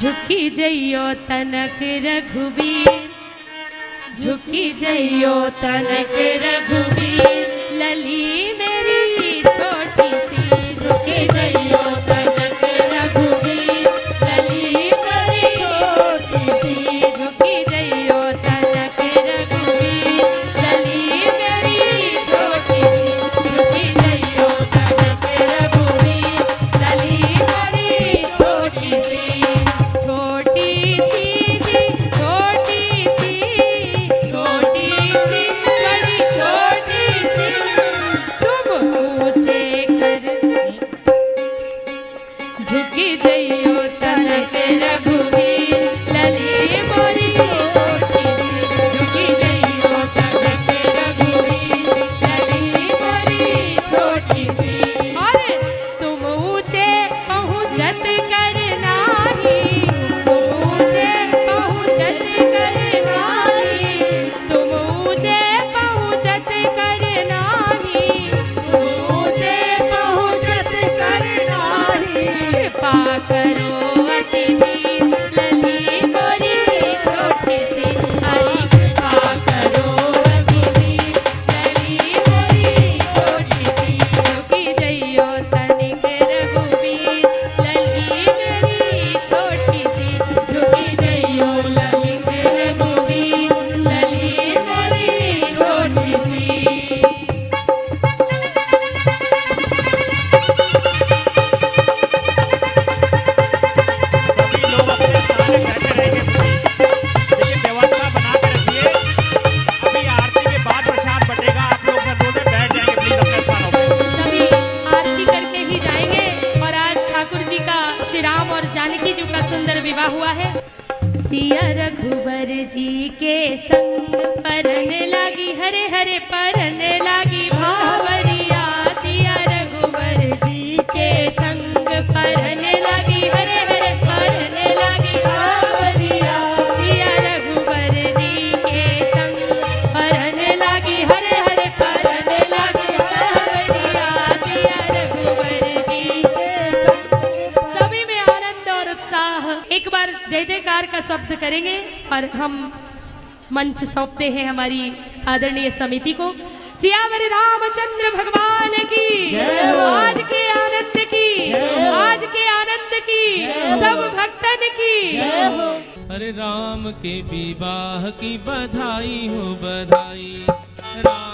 झुकी जइयो तनक रघुवीर, झुकी जइयो तनक रघुवीर, लली मेरी छोटी सी। झुकी जइयो तनक रघुवीर, लली मेरी छोटी सी। झुकी जइयो तनक रघुवीर, लली मेरी छोटी सी। झुकी जइयो तनक रघुवीर, लली मेरी छोटी सी। करेंगे और हम मंच सौंपते हैं हमारी आदरणीय समिति को। सियावर रामचंद्र भगवान की आज के आनंद की, आज के आनंद की, सब भक्तन की। अरे राम के विवाह की बधाई हो, बधाई।